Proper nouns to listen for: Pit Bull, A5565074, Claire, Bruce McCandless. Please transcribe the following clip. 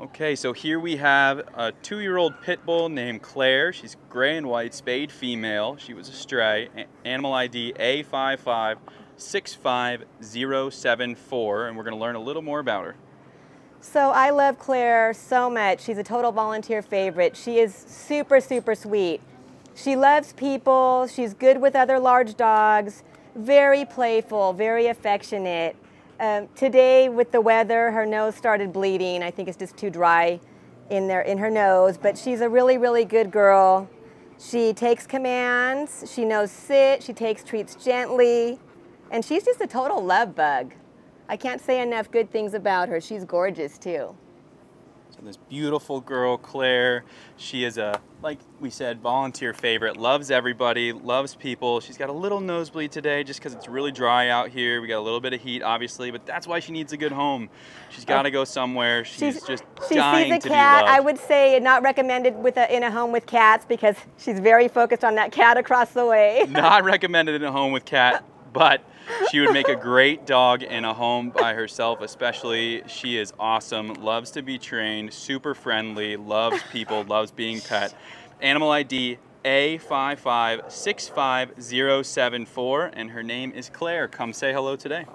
Okay, so here we have a 2-year-old pit bull named Claire. She's gray and white, spayed female. She was a stray, animal ID A5565074, and we're going to learn a little more about her. So I love Claire so much. She's a total volunteer favorite. She is super, super sweet. She loves people. She's good with other large dogs, very playful, very affectionate. Today, with the weather, her nose started bleeding. I think it's just too dry in her nose, but she's a really, really good girl. She takes commands, she knows sit, she takes treats gently, and she's just a total love bug. I can't say enough good things about her. She's gorgeous, too. So this beautiful girl, Claire, she is a, like we said, volunteer favorite, loves everybody, loves people. She's got a little nosebleed today just because it's really dry out here. We got a little bit of heat, obviously, but that's why she needs a good home. She's got to go somewhere. She's just dying to be loved. She sees a cat. I would say not recommended in a home with cats because she's very focused on that cat across the way. Not recommended in a home with cat, but she would make a great dog in a home by herself, especially. She is awesome, loves to be trained, super friendly, loves people, loves being pet. Animal ID A5565074, and her name is Claire. Come say hello today.